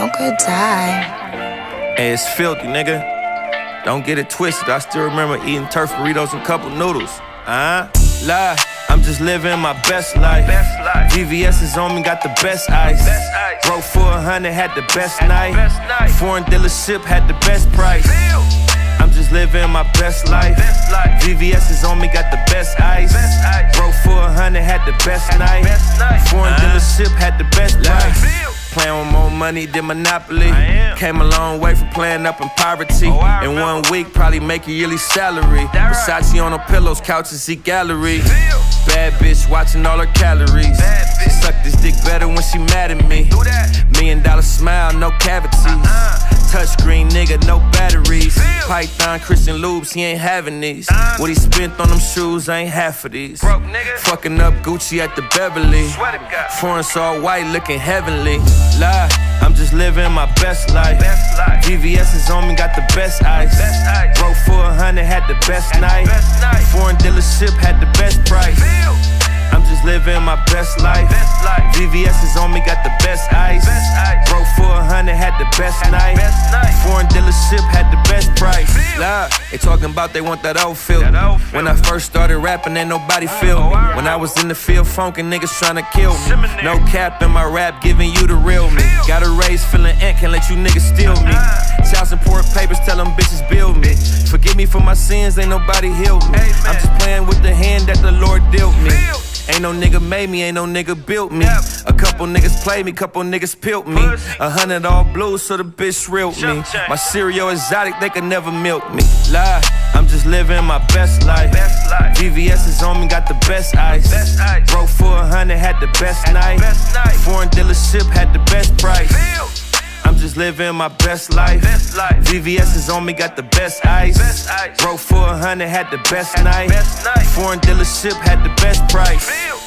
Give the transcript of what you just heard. all good time. Hey, it's filthy, nigga. Don't get it twisted. I still remember eating turf burritos and couple noodles. Lie. I'm just living my best life. VVS is on me, got the best ice. Broke for 100, had the best night. Foreign dealership had the best price. I'm just living my best life. VVS is on me, got the best ice. Broke for 100, had the best night. Foreign dealership had the best price. Playing with more money than Monopoly. Came a long way from playing up in poverty. In 1 week, probably make a yearly salary. Versace on her pillows, couches, eat gallery. Bad bitch watching all her calories. She suck this dick better when she mad at me. $1 million smile, no cavities. Touchscreen nigga, no batteries. Python, Christian lubes, he ain't having these. What he spent on them shoes, ain't half of these. Fucking up Gucci at the Beverly. Foreign all white, looking heavenly. Lie, I'm just living my best life. VVS is on me, got the best ice. Broke for 100, had the best night. Foreign dealership had the best price. I'm just living my best life. VVS is on me, got the best ice. Broke for 100, had the best night. Foreign dealership had the best price. Lie, they talking about they want that old feel. When I first started rapping, ain't nobody feel me. When I was in the field, funkin' niggas tryna kill me. No cap in my rap, giving you the real me. Got a raise, feeling ant, can't let you niggas steal me. Child support papers, tell them bitches build me. Forgive me for my sins, ain't nobody healed me. I'm just playing with the hand that the Lord dealt me. Ain't no nigga made me, ain't no nigga built me. A couple niggas played me, couple niggas pilled me. 100 all blue, so the bitch thrilled me. My cereal exotic, they could never milk me. Lie, I'm just living my best life. VVS is on me, got the best ice. Broke for 100, had the best night. Foreign dealership had the best price. I'm just living my best life. VVS is on me, got the best ice. Broke for 100, had the best night. Foreign dealership had the best price.